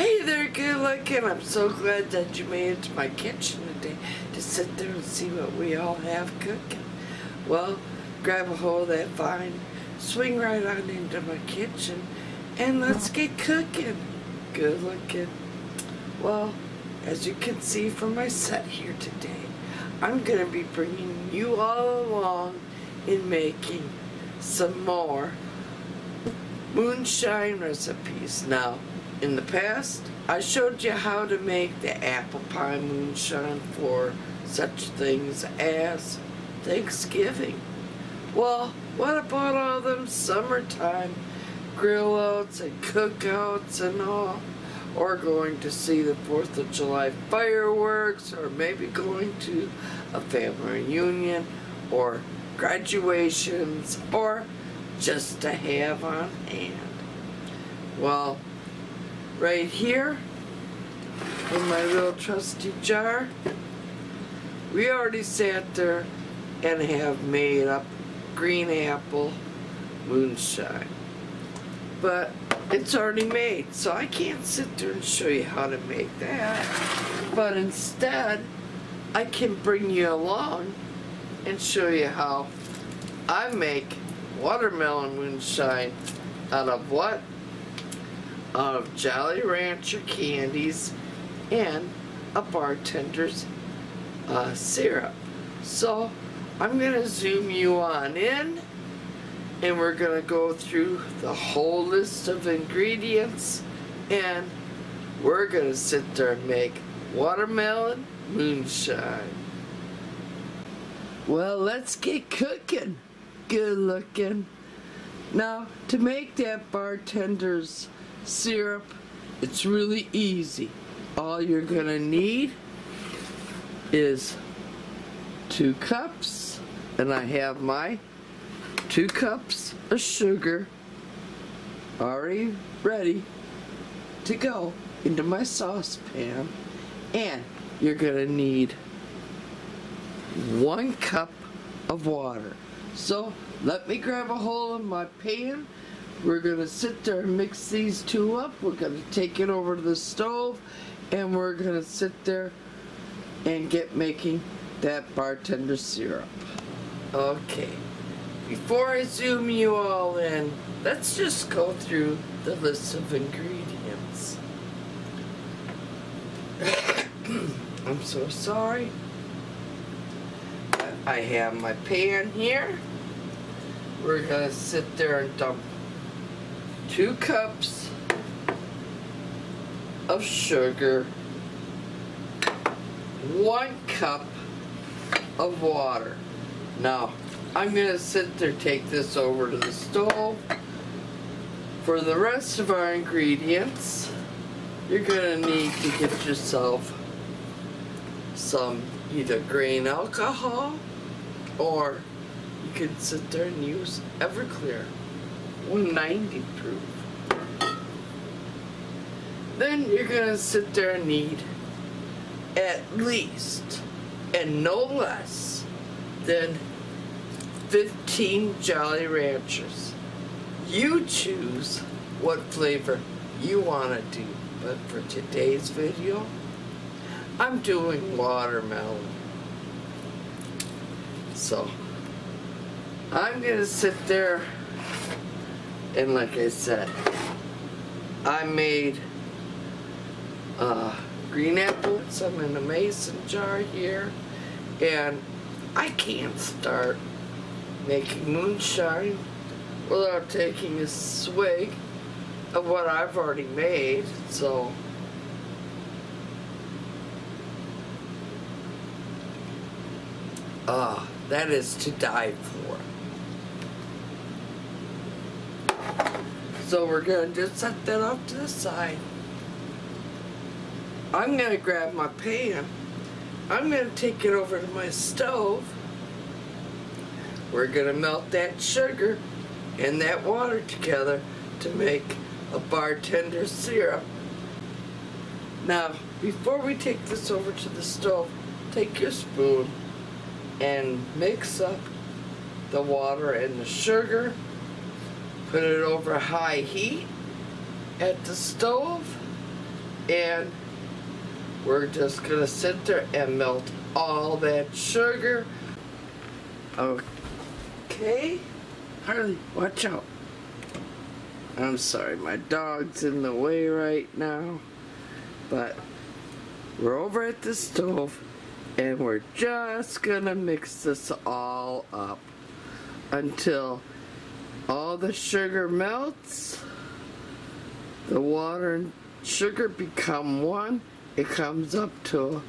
Hey there, good looking. I'm so glad that you made it to my kitchen today to sit there and see what we all have cooking. Well, grab a hold of that vine, swing right on into my kitchen, and let's get cooking. Good looking. Well, as you can see from my set here today, I'm going to be bringing you all along in making some more moonshine recipes. Now, in the past, I showed you how to make the apple pie moonshine for such things as Thanksgiving. Well, what about all them summertime grill-outs and cookouts and all? Or going to see the 4th of July fireworks, or maybe going to a family reunion, or graduations, or just to have on hand. Well, right here in my little trusty jar, we already sat there and have made up green apple moonshine, but it's already made, so I can't sit there and show you how to make that, but instead I can bring you along and show you how I make watermelon moonshine out of what? Out of Jolly Rancher candies and a bartender's syrup. So I'm going to zoom you on in, and we're going to go through the whole list of ingredients, and we're going to sit there and make watermelon moonshine. Well, let's get cooking. Good looking. Now, to make that bartender's syrup, it's really easy. All you're gonna need is 2 cups, and I have my 2 cups of sugar already ready to go into my saucepan, and you're gonna need 1 cup of water. So let me grab a hold of my pan. We're going to sit there and mix these two up. We're going to take it over to the stove, and we're going to sit there and get making that bartender syrup. Okay, before I zoom you all in, let's just go through the list of ingredients. I'm so sorry. I have my pan here. We're going to sit there and dump 2 cups of sugar, 1 cup of water. Now, I'm going to sit there, take this over to the stove. For the rest of our ingredients, you're going to need to get yourself some either grain alcohol, or you can sit there and use Everclear 190 proof. Then you're gonna sit there and need at least and no less than 15 Jolly Ranchers. You choose what flavor you wanna do, but for today's video, I'm doing watermelon. So I'm gonna sit there, and like I said, I made green apples. I'm in a mason jar here, and I can't start making moonshine without taking a swig of what I've already made. So that is to die for. So we're going to just set that off to the side. I'm going to grab my pan. I'm going to take it over to my stove. We're going to melt that sugar and that water together to make a bartender syrup. Now, before we take this over to the stove, take your spoon and mix up the water and the sugar. Put it over high heat at the stove, and we're just gonna sit there and melt all that sugar. Okay, Harley, watch out. I'm sorry, my dog's in the way right now, but we're over at the stove and we're just gonna mix this all up until all the sugar melts, the water and sugar become one, it comes up to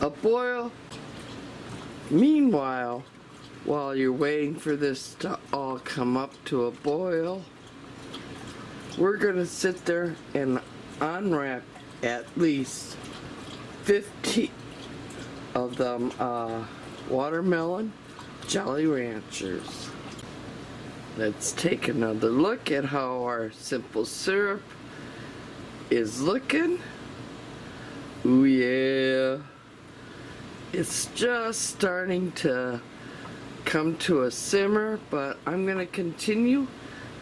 a boil. Meanwhile, while you're waiting for this to all come up to a boil, we're gonna sit there and unwrap at least 15 of them watermelon Jolly Ranchers. Let's take another look at how our simple syrup is looking. Ooh yeah. It's just starting to come to a simmer, but I'm going to continue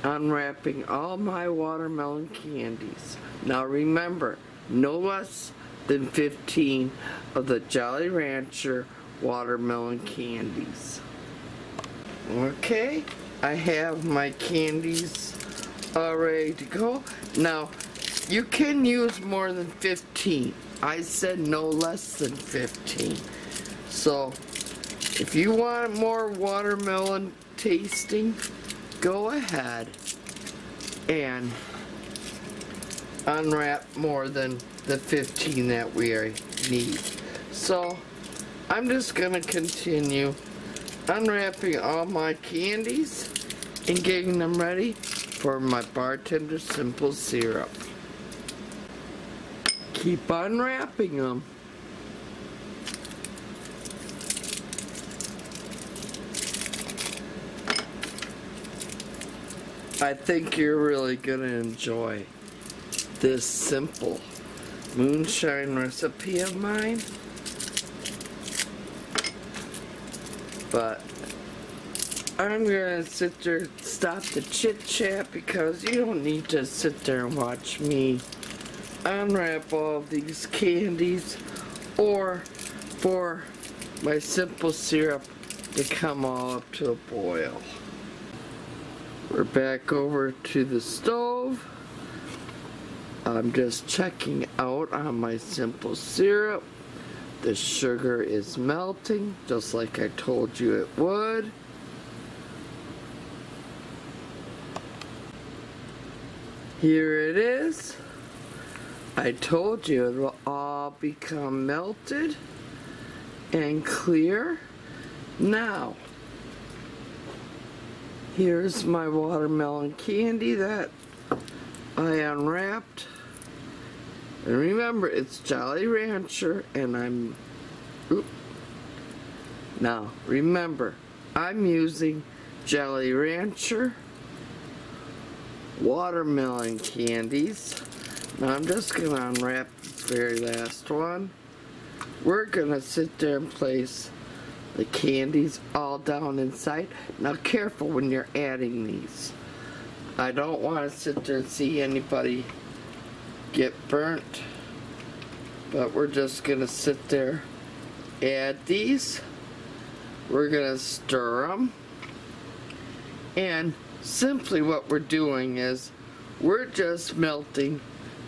unwrapping all my watermelon candies. Now remember, no less than 15 of the Jolly Rancher watermelon candies. Okay, I have my candies all ready to go. Now, you can use more than 15. I said no less than 15. So, if you want more watermelon tasting, go ahead and unwrap more than the 15 that we need. So, I'm just going to continue unwrapping all my candies and getting them ready for my bartender simple syrup. Keep unwrapping them. I think you're really gonna enjoy this simple moonshine recipe of mine. But I'm gonna sit there, stop the chit chat, because you don't need to sit there and watch me unwrap all these candies or for my simple syrup to come all up to a boil. We're back over to the stove. I'm just checking out on my simple syrup. The sugar is melting just like I told you it would. Here it is. I told you it will all become melted and clear. Now, here's my watermelon candy that I unwrapped. And remember, it's Jolly Rancher, and now, remember, I'm using Jolly Rancher watermelon candies. Now I'm just going to unwrap this very last one. We're going to sit there and place the candies all down inside. Now careful when you're adding these. I don't want to sit there and see anybody get burnt. But we're just going to sit there, add these. We're going to stir them. And simply what we're doing is we're just melting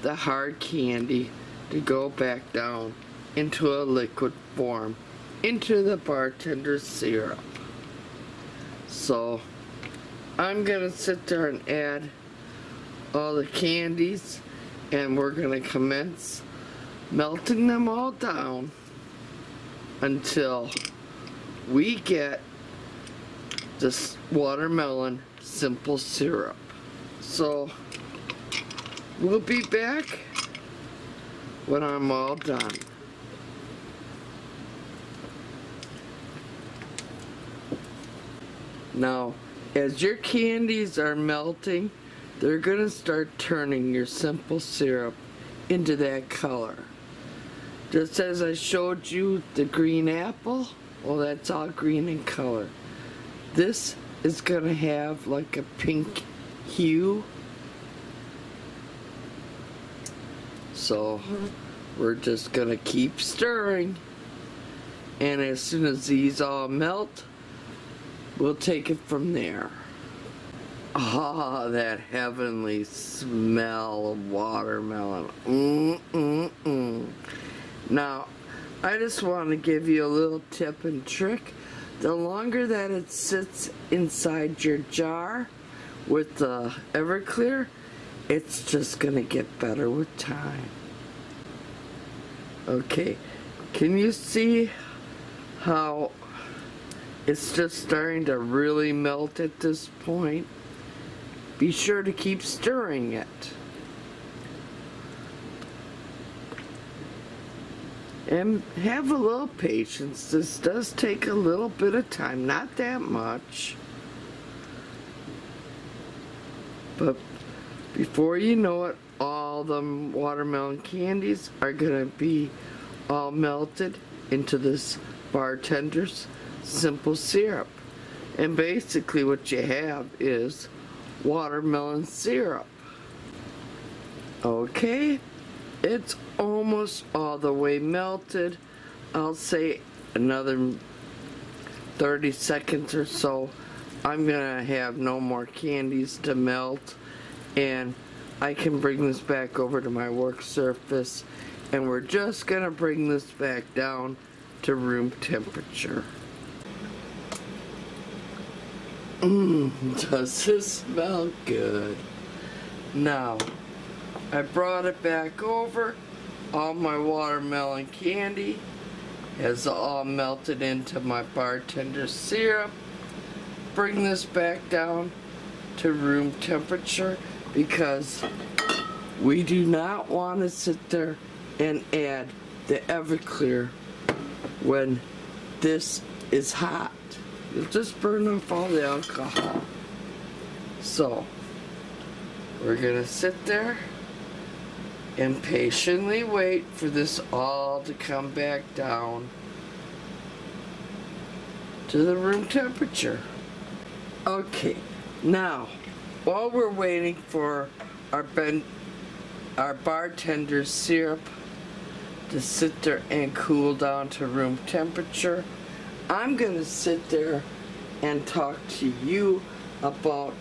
the hard candy to go back down into a liquid form, into the bartender's syrup. So I'm gonna sit there and add all the candies, and we're gonna commence melting them all down until we get this watermelon simple syrup. So we'll be back when I'm all done. Now, as your candies are melting, they're going to start turning your simple syrup into that color. Just as I showed you the green apple, well, that's all green in color. This is going to have like a pink hue. so we're just gonna keep stirring, and as soon as these all melt, we'll take it from there. Ah, that heavenly smell of watermelon. Now, I just want to give you a little tip and trick. The longer that it sits inside your jar with the Everclear, it's just gonna get better with time. Okay, can you see how it's just starting to really melt at this point? Be sure to keep stirring it. And have a little patience. This does take a little bit of time, not that much. But before you know it, all the watermelon candies are gonna be all melted into this bartender's simple syrup. And basically what you have is watermelon syrup. Okay, it's almost all the way melted. I'll say another 30 seconds or so. I'm gonna have no more candies to melt, and I can bring this back over to my work surface, and we're just gonna bring this back down to room temperature. Does this smell good? Now, I brought it back over. All my watermelon candy has all melted into my bartender syrup. Bring this back down to room temperature, because we do not want to sit there and add the Everclear when this is hot. You'll just burn off all the alcohol. So we're gonna sit there and patiently wait for this all to come back down to the room temperature. Okay, now while we're waiting for our bartender syrup to sit there and cool down to room temperature, I'm gonna sit there and talk to you about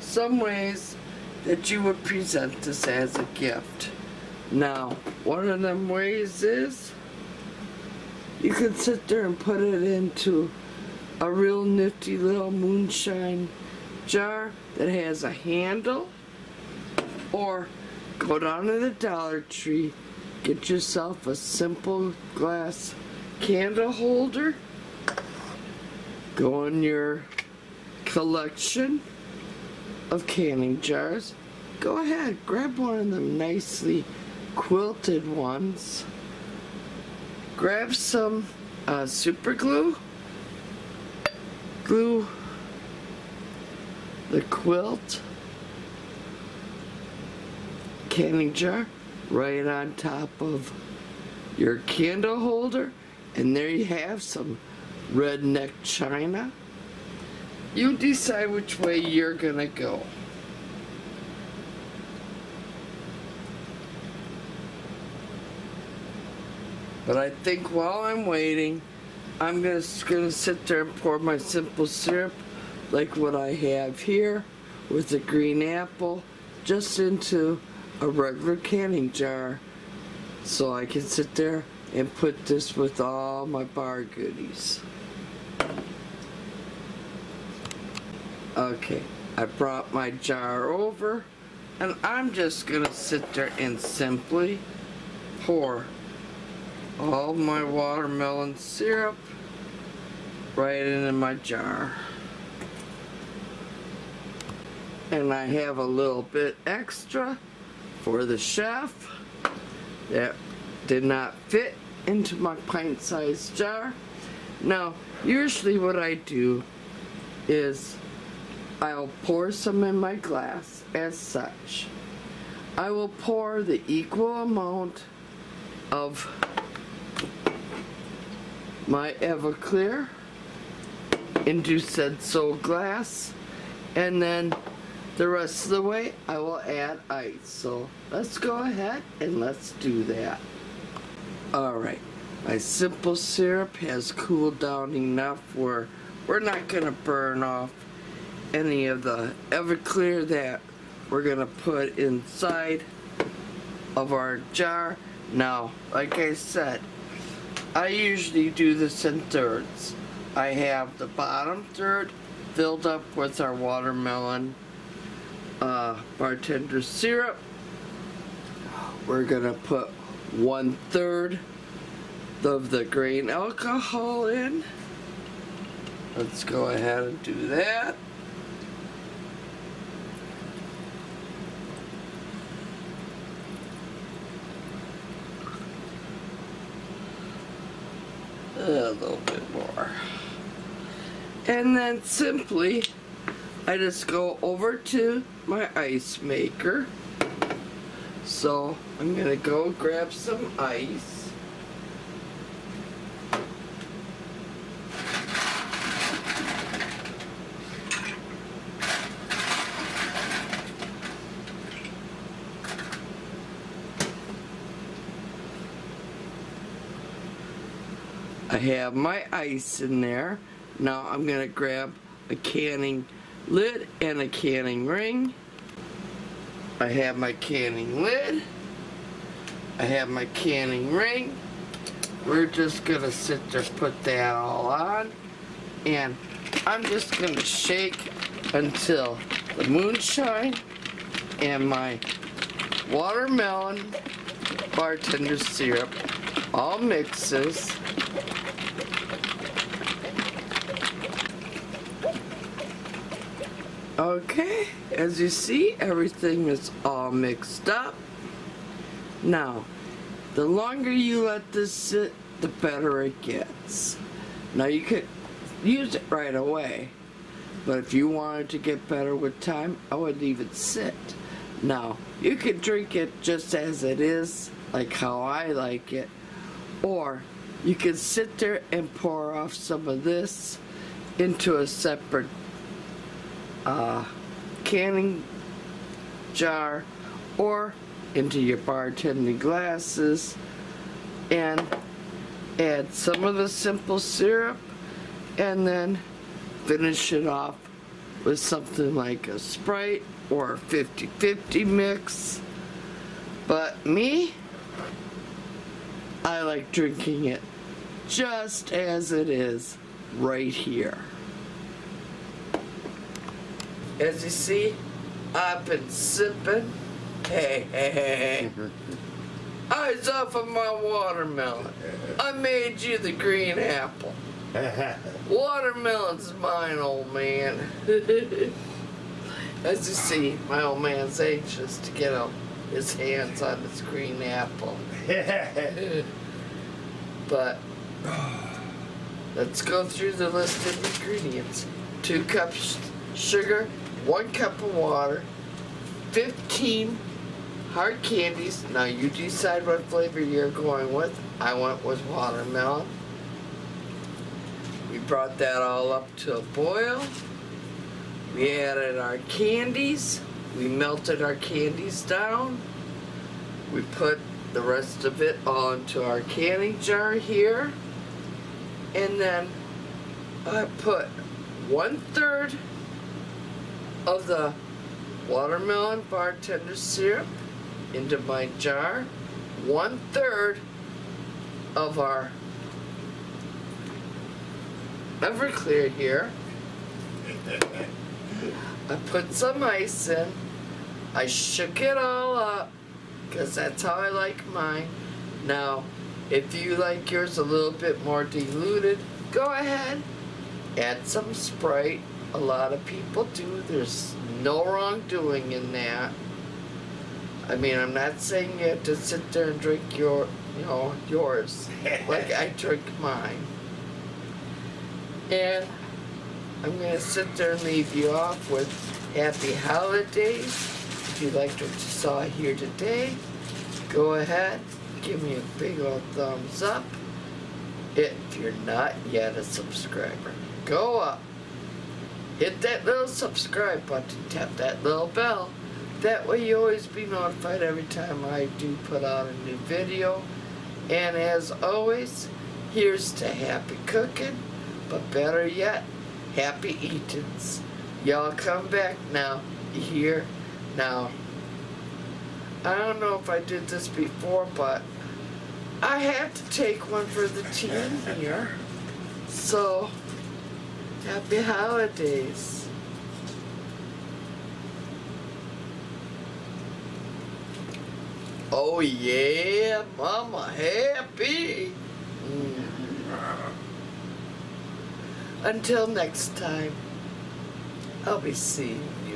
some ways that you would present this as a gift. Now, one of them ways is you can sit there and put it into a real nifty little moonshine jar that has a handle, or go down to the Dollar Tree, get yourself a simple glass candle holder, go in your collection of canning jars, go ahead, grab one of them nicely quilted ones, grab some super glue, glue the quilt canning jar right on top of your candle holder, and there you have some redneck china. You decide which way you're gonna go. But I think while I'm waiting, I'm just gonna sit there and pour my simple syrup, like what I have here with the green apple, just into a regular canning jar, so I can sit there and put this with all my bar goodies. Okay, I brought my jar over, and I'm just gonna sit there and simply pour all my watermelon syrup right into my jar. And I have a little bit extra for the chef that did not fit into my pint-sized jar. Now, usually what I do is I'll pour some in my glass as such. I will pour the equal amount of my Everclear into said glass, and then The rest of the way, I will add ice. So let's go ahead and let's do that. Alright, my simple syrup has cooled down enough where we're not going to burn off any of the Everclear that we're going to put inside of our jar. Now, like I said, I usually do this in thirds. I have the bottom third filled up with our watermelon bartender syrup. We're going to put 1/3 of the grain alcohol in. Let's go ahead and do that. A little bit more. And then simply, I just go over to my ice maker. So I'm going to go grab some ice. I have my ice in there. Now I'm going to grab a canning lid and a canning ring. I have my canning lid. I have my canning ring. We're just going to sit there, put that all on. And I'm just going to shake until the moonshine and my watermelon bartender syrup all mixes. Okay, as you see, everything is all mixed up. Now, the longer you let this sit, the better it gets. Now, you could use it right away, but if you wanted to get better with time, I would leave it sit. Now, you could drink it just as it is, like how I like it, or you could sit there and pour off some of this into a separate canning jar or into your bartending glasses and add some of the simple syrup and then finish it off with something like a Sprite or a 50-50 mix. But me, I like drinking it just as it is right here. As you see, I've been sipping. Hey. Eyes off of my watermelon. I made you the green apple. Watermelon's mine, old man. As you see, my old man's anxious to get his hands on this green apple. But let's go through the list of ingredients. 2 cups sugar, 1 cup of water, 15 hard candies. Now you decide what flavor you're going with. I went with watermelon. We brought that all up to a boil. We added our candies. We melted our candies down. We put the rest of it all into our canning jar here. And then I put 1/3 of the watermelon bartender syrup into my jar, 1/3 of our Everclear here. I put some ice in. I shook it all up because that's how I like mine. Now, if you like yours a little bit more diluted, go ahead, add some Sprite. A lot of people do. There's no wrongdoing in that. I mean, I'm not saying you have to sit there and drink yours like I drink mine. And I'm gonna sit there and leave you off with happy holidays. If you liked what you saw here today, go ahead, give me a big old thumbs up. If you're not yet a subscriber, go up. hit that little subscribe button, tap that little bell. That way you always be notified every time I do put out a new video. And as always, here's to happy cooking, but better yet, happy eatings. Y'all come back now, here, now. I don't know if I did this before, but I had to take one for the team here. So, happy holidays. Oh yeah, Mama happy. Until next time, I'll be seeing you.